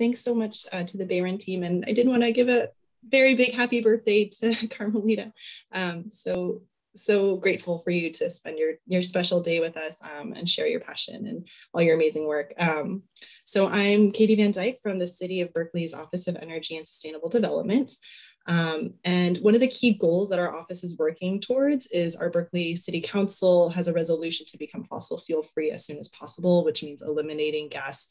thanks so much to the BayREN team. And I did want to give a very big happy birthday to Carmelita. So grateful for you to spend your special day with us and share your passion and all your amazing work. So I'm Katie Van Dyke from the City of Berkeley's Office of Energy and Sustainable Development. And one of the key goals that our office is working towards is our Berkeley City Council has a resolution to become fossil fuel free as soon as possible, which means eliminating gas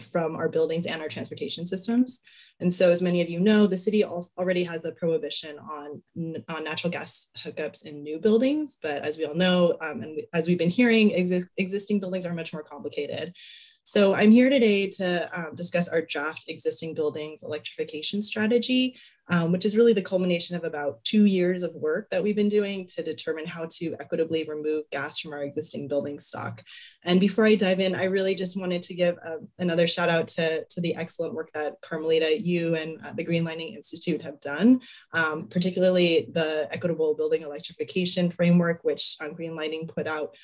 from our buildings and our transportation systems. And so, as many of you know, the city already has a prohibition on natural gas hookups in new buildings. But as we all know, and as we've been hearing, existing buildings are much more complicated. So I'm here today to discuss our draft existing buildings electrification strategy, which is really the culmination of about 2 years of work that we've been doing to determine how to equitably remove gas from our existing building stock. And before I dive in, I really just wanted to give another shout out to the excellent work that Carmelita, you and the Greenlining Institute have done, particularly the equitable building electrification framework, which Greenlining put out.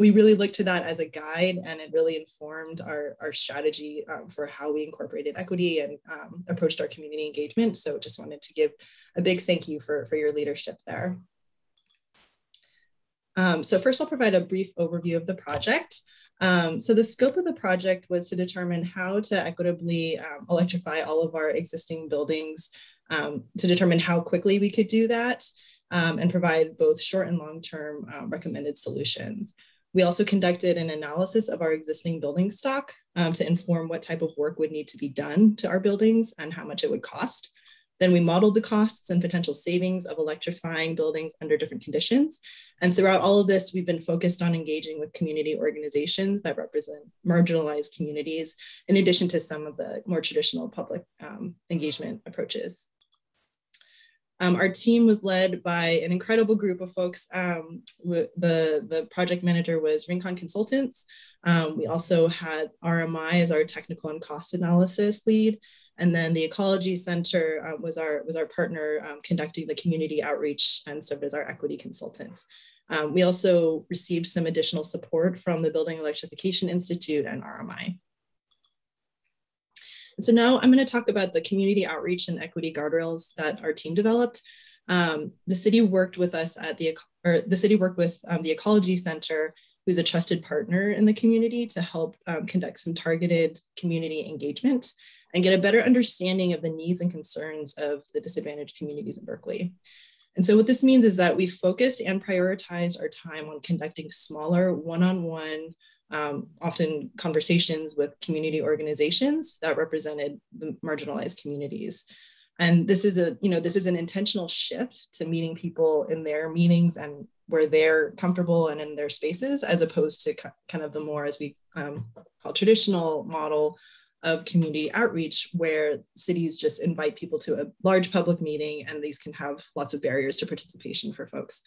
We really looked to that as a guide, and it really informed our strategy for how we incorporated equity and approached our community engagement. So just wanted to give a big thank you for your leadership there. So first I'll provide a brief overview of the project. So the scope of the project was to determine how to equitably electrify all of our existing buildings, to determine how quickly we could do that and provide both short and long-term recommended solutions. We also conducted an analysis of our existing building stock to inform what type of work would need to be done to our buildings and how much it would cost. Then we modeled the costs and potential savings of electrifying buildings under different conditions. And throughout all of this, we've been focused on engaging with community organizations that represent marginalized communities, in addition to some of the more traditional public engagement approaches. Our team was led by an incredible group of folks. The project manager was Rincon Consultants. We also had RMI as our technical and cost analysis lead. And then the Ecology Center was our partner conducting the community outreach and served as our equity consultant. We also received some additional support from the Building Electrification Institute and RMI. So now I'm going to talk about the community outreach and equity guardrails that our team developed. The city worked with us at the Ecology Center, who's a trusted partner in the community, to help conduct some targeted community engagement and get a better understanding of the needs and concerns of the disadvantaged communities in Berkeley. And so what this means is that we focused and prioritized our time on conducting smaller one-on-one often conversations with community organizations that represented the marginalized communities. And this is an intentional shift to meeting people in their meetings and where they're comfortable and in their spaces, as opposed to kind of the more, as we call, traditional model of community outreach, where cities just invite people to a large public meeting, and these can have lots of barriers to participation for folks.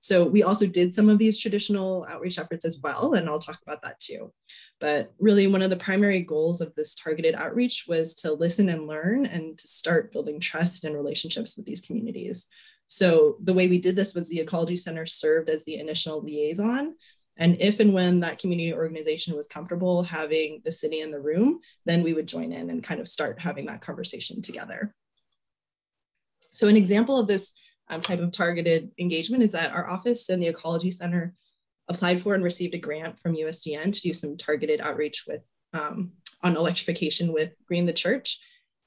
So we also did some of these traditional outreach efforts as well, and I'll talk about that too. But really, one of the primary goals of this targeted outreach was to listen and learn and to start building trust and relationships with these communities. So the way we did this was the Ecology Center served as the initial liaison. And if and when that community organization was comfortable having the city in the room, then we would join in and kind of start having that conversation together. So an example of this type of targeted engagement is that our office and the Ecology Center applied for and received a grant from USDN to do some targeted outreach with on electrification with Green the Church,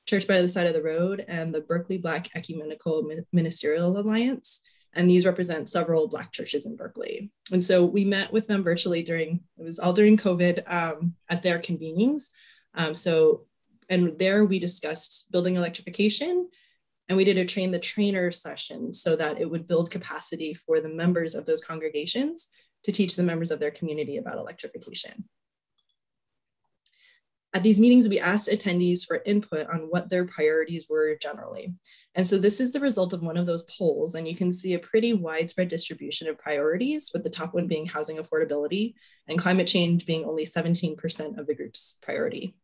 Church by the Side of the Road, and the Berkeley Black Ecumenical Ministerial Alliance. And these represent several Black churches in Berkeley. And so we met with them virtually during COVID at their convenings. And there we discussed building electrification, and we did a train the trainer session so that it would build capacity for the members of those congregations to teach the members of their community about electrification. At these meetings, we asked attendees for input on what their priorities were generally. And so this is the result of one of those polls, and you can see a pretty widespread distribution of priorities, with the top one being housing affordability and climate change being only 17% of the group's priority.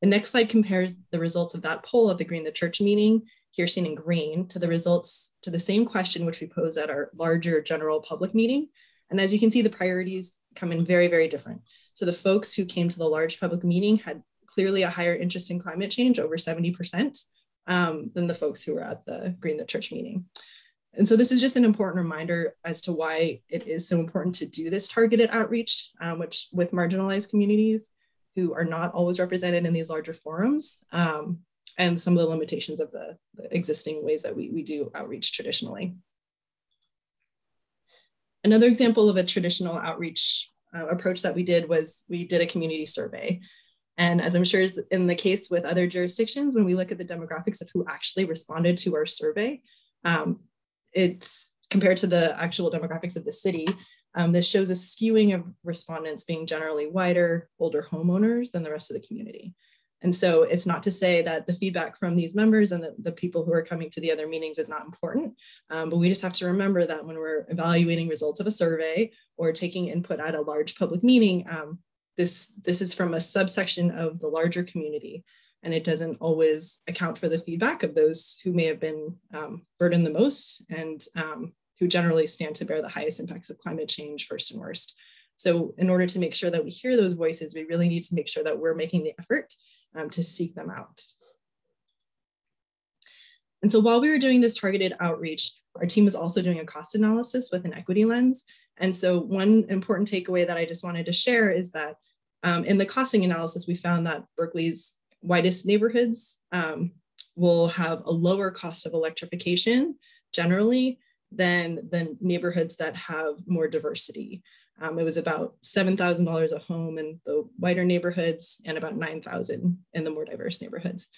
The next slide compares the results of that poll at the Green the Church meeting, here seen in green, to the results to the same question which we posed at our larger general public meeting. And as you can see, the priorities come in very, very different. So the folks who came to the large public meeting had clearly a higher interest in climate change, over 70%, than the folks who were at the Green the Church meeting. And so this is just an important reminder as to why it is so important to do this targeted outreach, which with marginalized communities who are not always represented in these larger forums, and some of the limitations of the existing ways that we do outreach traditionally. Another example of a traditional outreach approach that we did was we did a community survey. And as I'm sure is in the case with other jurisdictions, when we look at the demographics of who actually responded to our survey, it's compared to the actual demographics of the city, this shows a skewing of respondents being generally whiter, older homeowners than the rest of the community. And so it's not to say that the feedback from these members and the people who are coming to the other meetings is not important, but we just have to remember that when we're evaluating results of a survey or taking input at a large public meeting, this is from a subsection of the larger community, and it doesn't always account for the feedback of those who may have been burdened the most and who generally stand to bear the highest impacts of climate change first and worst. So in order to make sure that we hear those voices, we really need to make sure that we're making the effort to seek them out. And so while we were doing this targeted outreach, our team was also doing a cost analysis with an equity lens. And so one important takeaway that I just wanted to share is that in the costing analysis, we found that Berkeley's widest neighborhoods will have a lower cost of electrification generally than the neighborhoods that have more diversity. It was about $7,000 a home in the whiter neighborhoods and about $9,000 in the more diverse neighborhoods.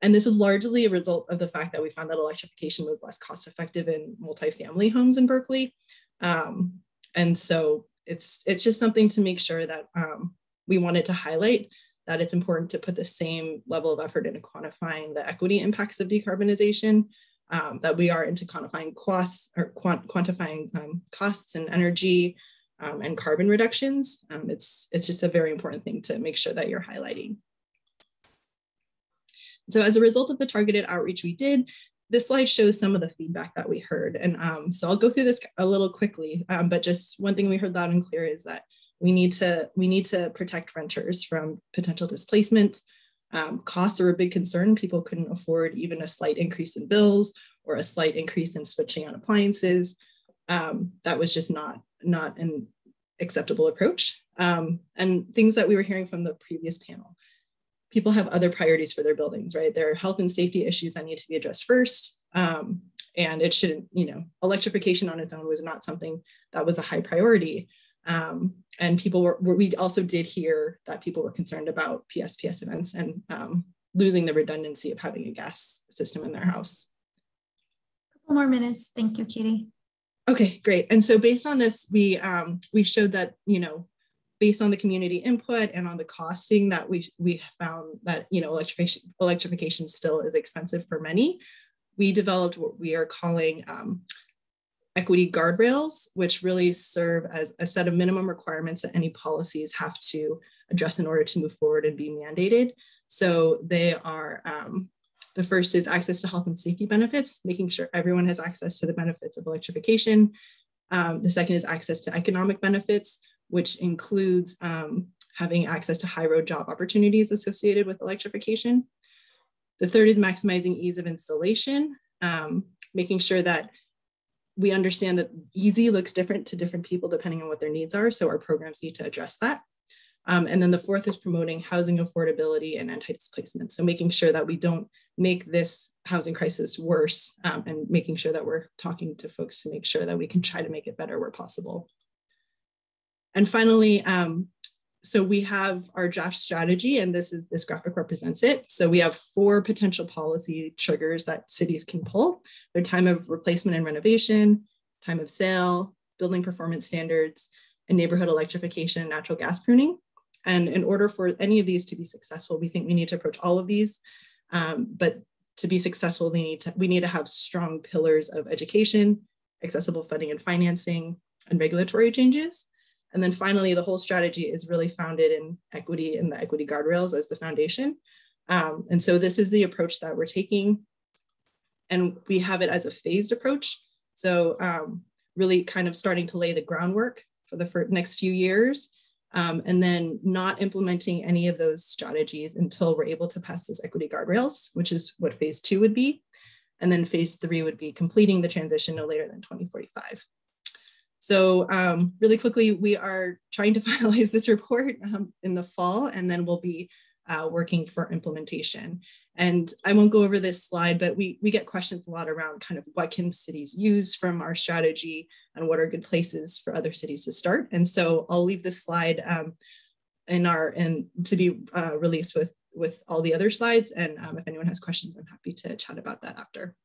And this is largely a result of the fact that we found that electrification was less cost effective in multifamily homes in Berkeley. And so it's just something to make sure that we wanted to highlight that it's important to put the same level of effort into quantifying the equity impacts of decarbonization that we are into quantifying costs or quantifying costs and energy and carbon reductions. It's just a very important thing to make sure that you're highlighting. So as a result of the targeted outreach we did, this slide shows some of the feedback that we heard. And so I'll go through this a little quickly, but just one thing we heard loud and clear is that we need to protect renters from potential displacement. Costs are a big concern. People couldn't afford even a slight increase in bills or a slight increase in switching on appliances. That was just not an acceptable approach. And things that we were hearing from the previous panel. People have other priorities for their buildings, right? There are health and safety issues that need to be addressed first. And it shouldn't, electrification on its own was not something that was a high priority. And people we also did hear that people were concerned about PSPS events and losing the redundancy of having a gas system in their house. A couple more minutes. Thank you, Katie. Okay, great. And so based on this, we showed that, based on the community input and on the costing that we found that, electrification still is expensive for many. We developed what we are calling equity guardrails, which really serve as a set of minimum requirements that any policies have to address in order to move forward and be mandated. So they are, the first is access to health and safety benefits, making sure everyone has access to the benefits of electrification. The second is access to economic benefits, which includes having access to high road job opportunities associated with electrification. The third is maximizing ease of installation, making sure that we understand that easy looks different to different people depending on what their needs are, so our programs need to address that. And then the fourth is promoting housing affordability and anti-displacement, so making sure that we don't make this housing crisis worse and making sure that we're talking to folks to make sure that we can try to make it better where possible. And finally, so we have our draft strategy, and this graphic represents it. So we have 4 potential policy triggers that cities can pull. Their time of replacement and renovation, time of sale, building performance standards, and neighborhood electrification and natural gas pruning. And in order for any of these to be successful, we think we need to approach all of these. But to be successful, we need to have strong pillars of education, accessible funding and financing, and regulatory changes. And then finally, the whole strategy is really founded in equity and the equity guardrails as the foundation. And so this is the approach that we're taking. And we have it as a phased approach. So really kind of starting to lay the groundwork for the next few years and then not implementing any of those strategies until we're able to pass those equity guardrails, which is what phase 2 would be. And then phase 3 would be completing the transition no later than 2045. So really quickly, we are trying to finalize this report in the fall, and then we'll be working for implementation. And I won't go over this slide, but we get questions a lot around kind of what can cities use from our strategy and what are good places for other cities to start. And so I'll leave this slide to be released with all the other slides. And if anyone has questions, I'm happy to chat about that after.